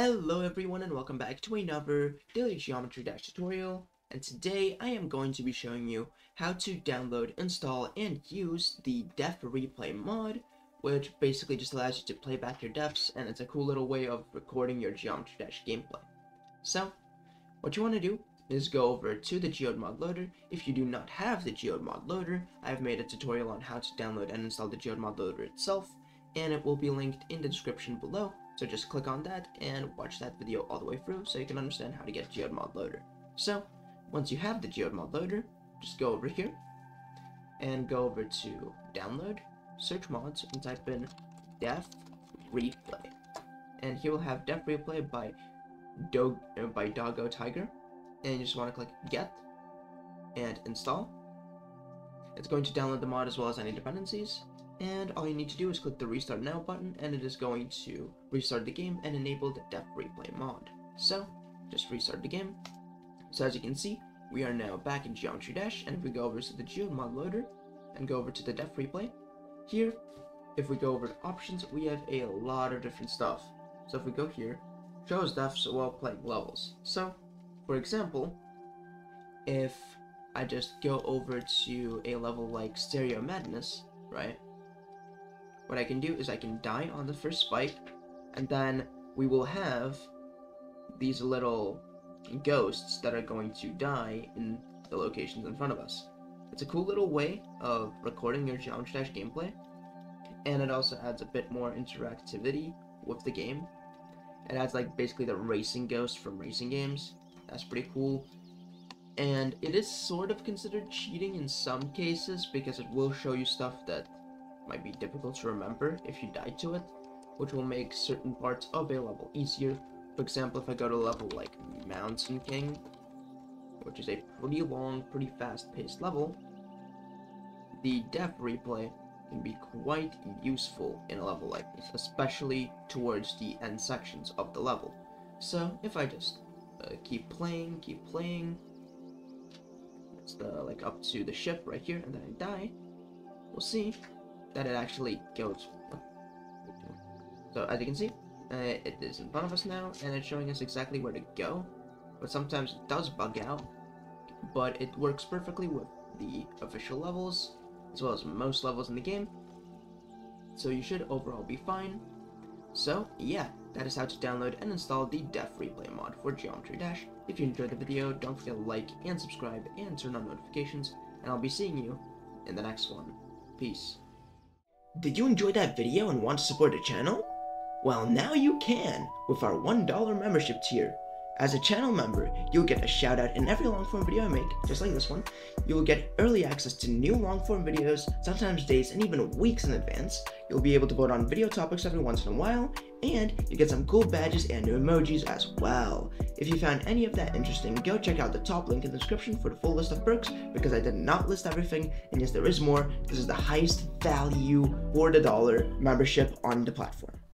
Hello everyone and welcome back to another daily Geometry Dash tutorial, and today I am going to be showing you how to download, install, and use the Death Replay mod, which basically just allows you to play back your deaths, and it's a cool little way of recording your Geometry Dash gameplay. So, what you want to do is go over to the Geode Mod Loader. If you do not have the Geode Mod Loader, I've made a tutorial on how to download and install the Geode Mod Loader itself, and it will be linked in the description below. So just click on that and watch that video all the way through so you can understand how to get Geode Mod Loader. So once you have the Geode Mod Loader, just go over here and go over to download, search mods, and type in Death Replay. And here we'll have Death Replay by Doggo Tiger. And you just want to click get and install. It's going to download the mod as well as any dependencies. And all you need to do is click the Restart Now button, and it is going to restart the game and enable the Death Replay mod. So, just restart the game. So as you can see, we are now back in Geometry Dash, and if we go over to the Geode Mod Loader, and go over to the Death Replay, here, if we go over to Options, we have a lot of different stuff. So if we go here, shows deaths while playing levels. So, for example, if I just go over to a level like Stereo Madness, right? What I can do is I can die on the first spike, and then we will have these little ghosts that are going to die in the locations in front of us. It's a cool little way of recording your Geometry Dash gameplay, and it also adds a bit more interactivity with the game. It adds like basically the racing ghosts from racing games. That's pretty cool. And it is sort of considered cheating in some cases because it will show you stuff that might be difficult to remember if you die to it, which will make certain parts of a level easier. For example, if I go to a level like Mountain King, which is a pretty long, pretty fast-paced level, the Death Replay can be quite useful in a level like this, especially towards the end sections of the level. So if I just keep playing, it's like up to the ship right here, and then I die, we'll see that it actually goes. So as you can see, it is in front of us now, and it's showing us exactly where to go, but sometimes it does bug out, but it works perfectly with the official levels, as well as most levels in the game, so you should overall be fine. So yeah, that is how to download and install the Death Replay mod for Geometry Dash. If you enjoyed the video, don't forget to like and subscribe and turn on notifications, and I'll be seeing you in the next one. Peace. Did you enjoy that video and want to support the channel? Well, now you can with our $1 membership tier. As a channel member, you'll get a shout out in every long form video I make, just like this one. You will get early access to new long form videos, sometimes days and even weeks in advance. You'll be able to vote on video topics every once in a while, and you get some cool badges and new emojis as well. If you found any of that interesting, go check out the top link in the description for the full list of perks, because I did not list everything, and yes, there is more. This is the highest value for the dollar membership on the platform.